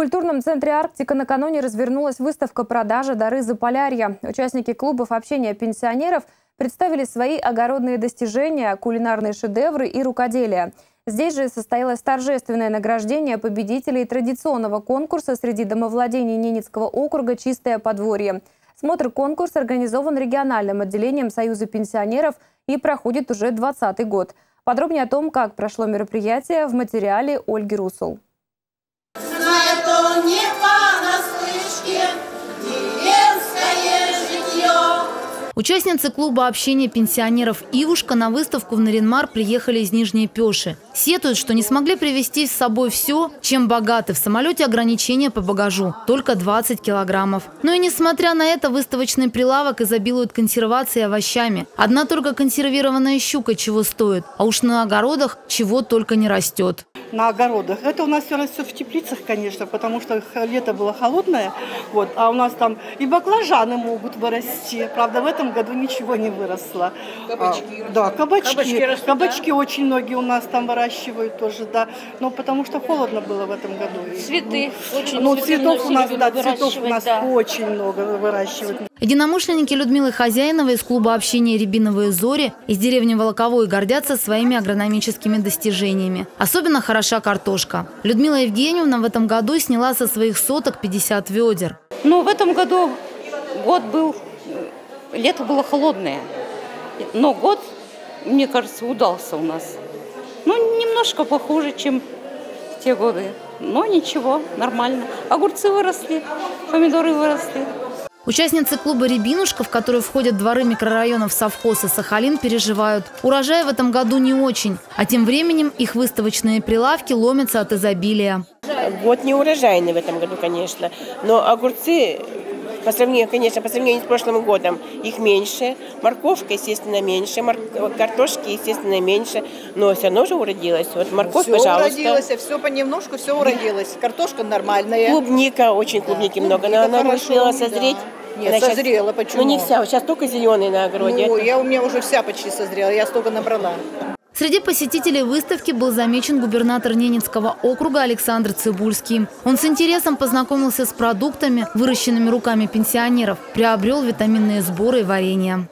В культурном центре «Арктика» накануне развернулась выставка продажи «Дары Заполярья». Участники клубов общения пенсионеров представили свои огородные достижения, кулинарные шедевры и рукоделие. Здесь же состоялось торжественное награждение победителей традиционного конкурса среди домовладений Ненецкого округа «Чистое подворье». Смотр конкурса организован региональным отделением Союза пенсионеров и проходит уже 20-й год. Подробнее о том, как прошло мероприятие, в материале Ольги Руссул. Не понаслышке деревенское житье. Участницы клуба общения пенсионеров «Ивушка» на выставку в Нарьян-Мар приехали из Нижней Пеши. Сетуют, что не смогли привезти с собой все, чем богаты. В самолете ограничения по багажу – только 20 килограммов. Но и несмотря на это, выставочный прилавок изобилует консервацией и овощами. Одна только консервированная щука чего стоит, а уж на огородах чего только не растет. На огородах. Это у нас все растет в теплицах, конечно, потому что лето было холодное. Вот, а у нас там и баклажаны могут вырасти. Правда, в этом году ничего не выросло. Кабачки. Да, кабачки растут, кабачки да? Очень многие у нас там выращивают тоже, да. Но потому что холодно было в этом году. Цветы. Очень ну, цветов у нас, да, цветов у нас да. Очень много выращивают. Единомышленники Людмилы Хозяиновой из клуба общения «Рябиновые зори» из деревни Волоковой гордятся своими агрономическими достижениями. Особенно хороша картошка. Людмила Евгеньевна в этом году сняла со своих соток 50 ведер. Ну, в этом году год был, лето было холодное, но год, мне кажется, удался у нас. Ну, немножко похуже, чем в те годы, но ничего, нормально. Огурцы выросли, помидоры выросли. Участницы клуба «Рябинушка», в который входят дворы микрорайонов «Совхоз» и «Сахалин», переживают. Урожай в этом году не очень, а тем временем их выставочные прилавки ломятся от изобилия. Год не урожайный в этом году, конечно, но огурцы, по сравнению с прошлым годом, их меньше. Морковка, естественно, меньше, картошки, естественно, меньше, но все равно же уродилось. Вот морковь, все пожалуйста. Все уродилось, все понемножку, все уродилось. Картошка нормальная. Клубника, очень клубники да. Много, клубника но она успела созреть. Да. Нет, она созрела, сейчас, почему? Ну не вся, сейчас только зеленый на огороде. Ну, у меня уже вся почти созрела, я столько набрала. Среди посетителей выставки был замечен губернатор Ненецкого округа Александр Цыбульский. Он с интересом познакомился с продуктами, выращенными руками пенсионеров, приобрел витаминные сборы и варенья.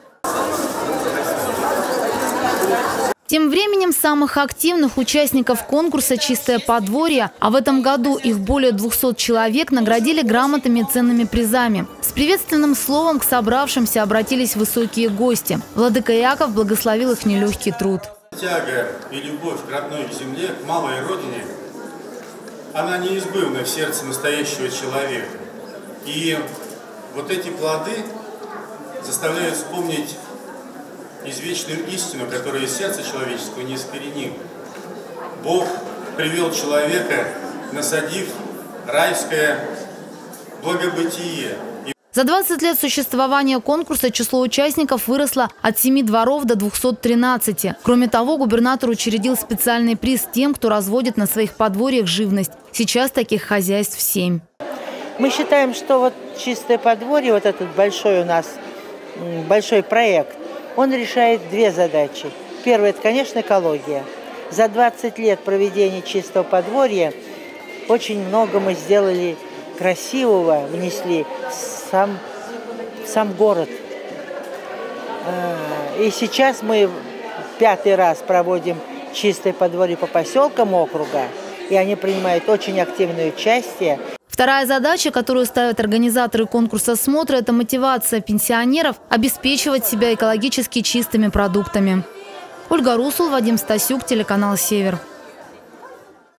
Тем временем самых активных участников конкурса «Чистое подворье», а в этом году их более 200 человек, наградили грамотами и ценными призами. С приветственным словом к собравшимся обратились высокие гости. Владыка Яков благословил их нелегкий труд. Тяга и любовь к родной земле, к малой родине, она неизбывна в сердце настоящего человека. И вот эти плоды заставляют вспомнить извечную истину, которая из сердца человеческого неискоренима. Бог привел человека, насадив райское благобытие. За 20 лет существования конкурса число участников выросло от 7 дворов до 213. Кроме того, губернатор учредил специальный приз тем, кто разводит на своих подворьях живность. Сейчас таких хозяйств 7. Мы считаем, что вот «Чистое подворье», вот этот большой у нас, большой проект, он решает две задачи. Первая – это, конечно, экология. За 20 лет проведения «Чистого подворья» очень много мы сделали красивого, внесли сам город. И сейчас мы пятый раз проводим «Чистое подворье» по поселкам округа, и они принимают очень активное участие. Вторая задача, которую ставят организаторы конкурса «Смотра», это мотивация пенсионеров обеспечивать себя экологически чистыми продуктами. Ольга Руссул, Вадим Стасюк, телеканал «Север».